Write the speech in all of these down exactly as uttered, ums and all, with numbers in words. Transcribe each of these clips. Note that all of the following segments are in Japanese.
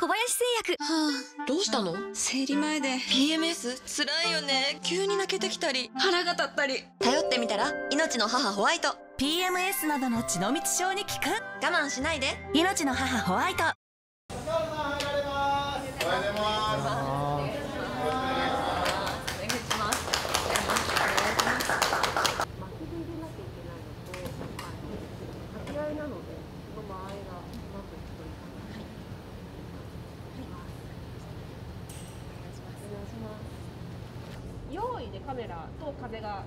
小林製薬。はあ、どうしたの？生理前で ピーエムエス つらいよね。急に泣けてきたり腹が立ったり。頼ってみたらいのちの母ホワイト。 ピーエムエス などの血の道症に効く。我慢しないでいのちの母ホワイト。用意でカメラと風が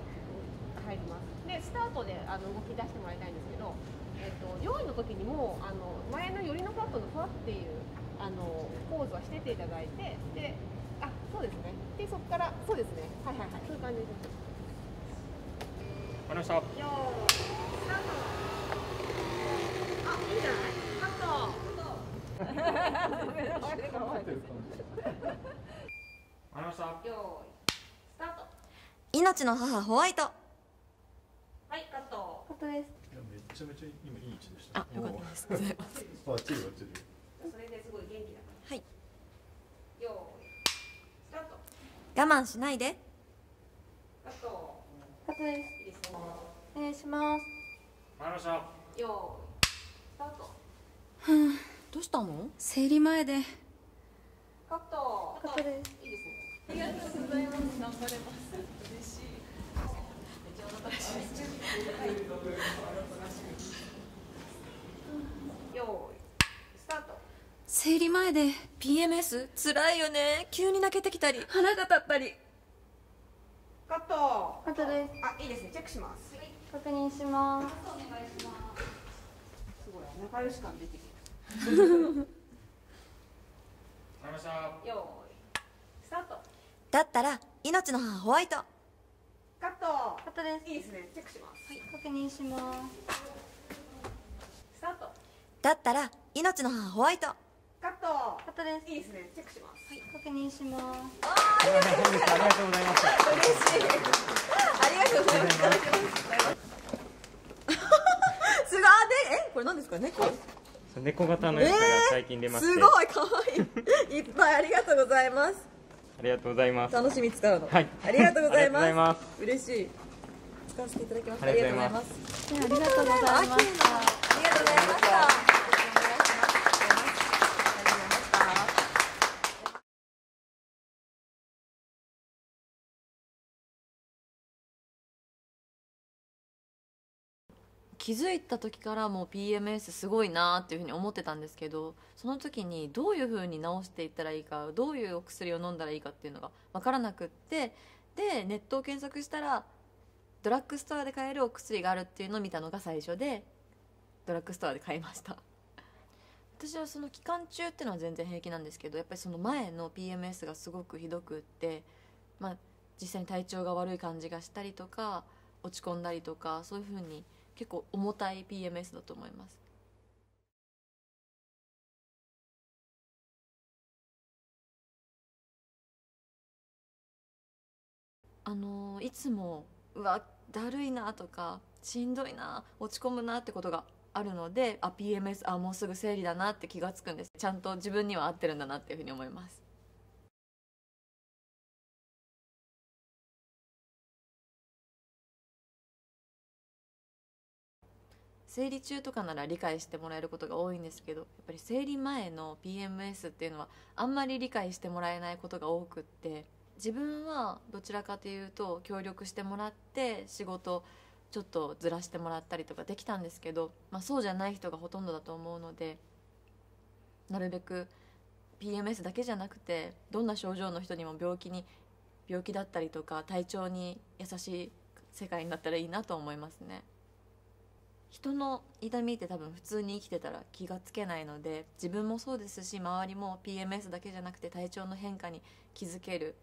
入ります。でスタートであの動き出してもらいたいんですけど、えっと、用意の時にもあの前の寄りのカットのふわっていうあのポーズはしてていただいて、で、あ、そうですね。でそこからそうですね。はいはいはい。そういう感じです。わかりました。よー、スタート。あ、いいじゃない。カット。わかりました。よー。いのちの母ホワイト。はい、カット。カットです。いや、めちゃめちゃ今いい位置でした。あ、よかったです。バッチリバッチリ。それですごい元気だから。はい。よーい、スタート。我慢しないで。カット。カットです。いいですね。お願いします。参りました。よーい、スタート。ふん、どうしたの？生理前で。カット。カットです。いいですね。ありがとうございます。頑張れます。嬉しい。めっちゃお腹すいてる。よーい、スタート。生理前で ピーエムエス 辛いよね。急に泣けてきたり、腹が立ったり。カット。カットです。あ、いいですね。チェックします。はい、確認します。カットお願いします。すごい仲良し感出てきる。わかりました。よーい。だったらいのちの母ホワイト。カット。カットです。いいですね。チェックします。はい、確認します。スタート。だったらいのちの母ホワイト。カット。カットです。いいですね。チェックします。はい、確認します。ありがとうございます。嬉しい。ありがとうございます。すごい。え、これ何ですかね。猫型のやつが最近出まして。すごい可愛い。いっぱいありがとうございます。ありがとうございます。楽しみ使うの。はい。ありがとうございます。嬉しい。使わせていただきました。ありがとうございます。ありがとうございます。ありがとうございました。気づいた時からもう ピーエムエス すごいなっていうふうに思ってたんですけど、その時にどういうふうに治していったらいいか、どういうお薬を飲んだらいいかっていうのが分からなくって、でネットを検索したらドラッグストアで買えるお薬があるっていうのを見たのが最初で、ドラッグストアで買いました。私はその期間中っていうのは全然平気なんですけど、やっぱりその前の ピーエムエス がすごくひどくって、まあ実際に体調が悪い感じがしたりとか、落ち込んだりとか、そういうふうに結構重たい ピーエムエス だと思います。あのいつもうわだるいなとかしんどいな落ち込むなってことがあるので、あ ピーエムエス あもうすぐ生理だなって気がつくんです。ちゃんと自分には合ってるんだなっていうふうに思います。生理中とかなら理解してもらえることが多いんですけど、やっぱり生理前の ピーエムエス っていうのはあんまり理解してもらえないことが多くって、自分はどちらかというと協力してもらって仕事ちょっとずらしてもらったりとかできたんですけど、まあ、そうじゃない人がほとんどだと思うので、なるべく ピーエムエス だけじゃなくてどんな症状の人にも病気に病気だったりとか体調に優しい世界になったらいいなと思いますね。人の痛みって多分普通に生きてたら気がつけないので、自分もそうですし周りも ピーエムエス だけじゃなくて体調の変化に気づける、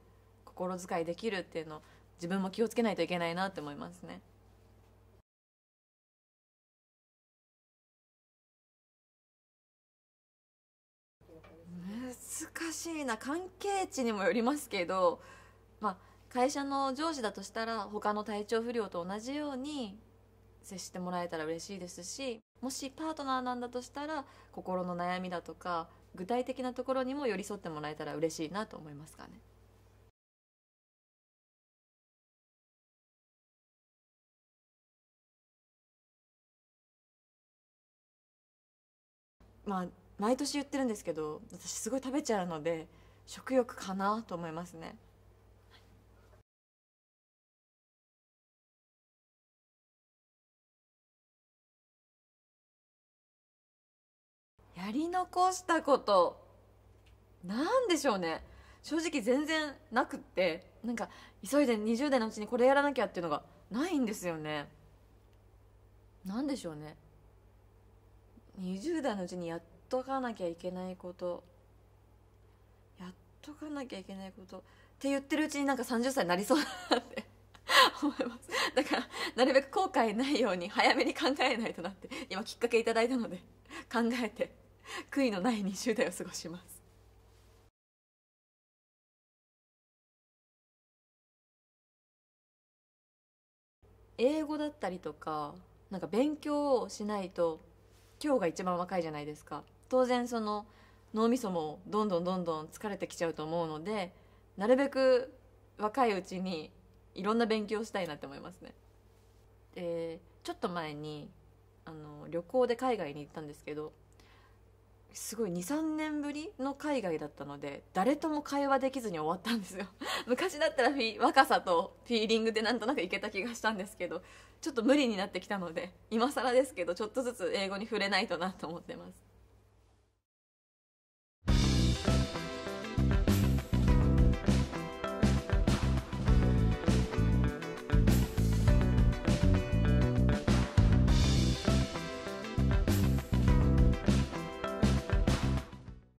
心遣いできるっていうのを自分も気をつけないといけないなって思いますね。難しいな。関係値にもよりますけど、まあ会社の上司だとしたら他の体調不良と同じように接してもらえたら嬉しいですし、もしパートナーなんだとしたら心の悩みだとか具体的なところにも寄り添ってもらえたら嬉しいなと思いますかね。まあ毎年言ってるんですけど、私すごい食べちゃうので食欲かなと思いますね。やり残したことなんでしょうね。正直全然なくって、なんか急いでにじゅう代のうちにこれやらなきゃっていうのがないんですよね。なんでしょうね。にじゅう代のうちにやっとかなきゃいけないことやっとかなきゃいけないことって言ってるうちになんかさんじゅっさいになりそうだなって思います。だからなるべく後悔ないように早めに考えないとなって、今きっかけいただいたので考えて悔いのないにじゅう代を過ごします。英語だったりとか、なんか勉強をしないと今日が一番若いじゃないですか。当然その脳みそもどんどんどんどん疲れてきちゃうと思うので、なるべく若いうちにいろんな勉強をしたいなって思いますね。でちょっと前にあの旅行で海外に行ったんですけど、すごいにさんねんぶりの海外だったので誰とも会話できずに終わったんですよ。昔だったら若さとフィーリングでなんとなくいけた気がしたんですけど、ちょっと無理になってきたので今更ですけどちょっとずつ英語に触れないとなと思ってます。